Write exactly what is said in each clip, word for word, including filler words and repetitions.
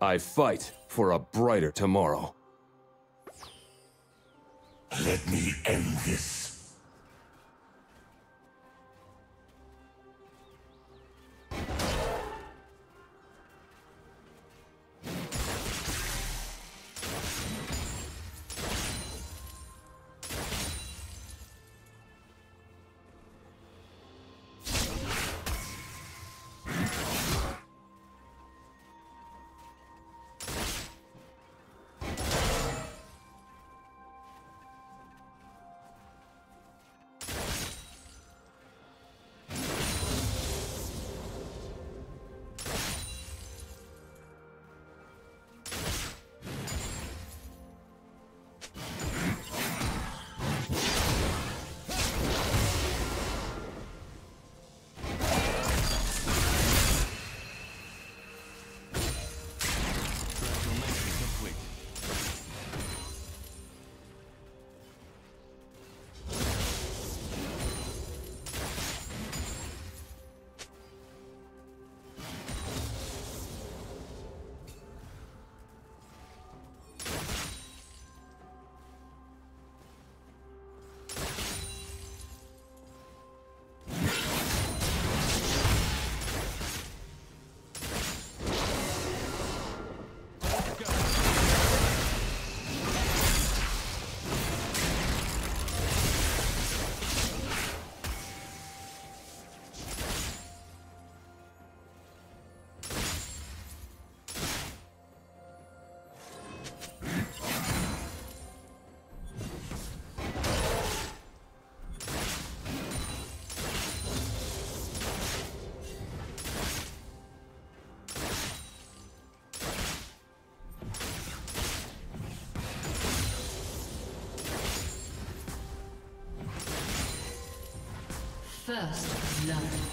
I fight for a brighter tomorrow. Let me end this. First love.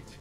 complete.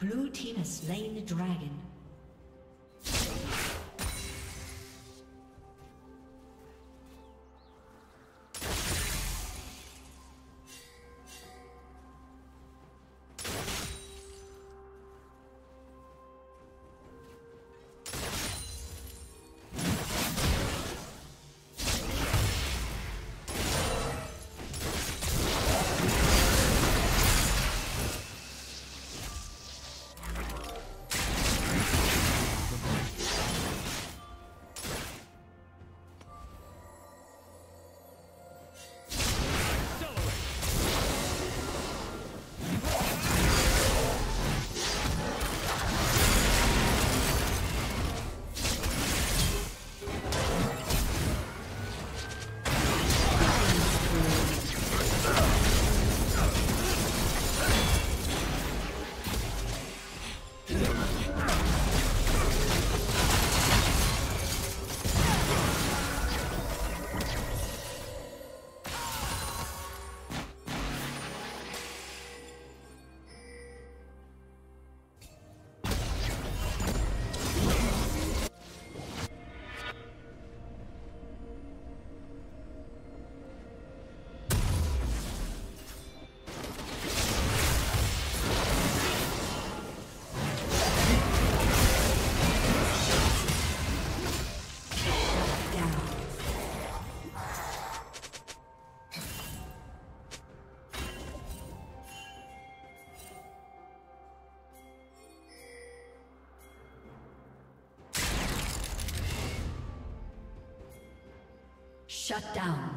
Blue team has slain the dragon. Shut down.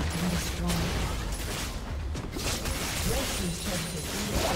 has been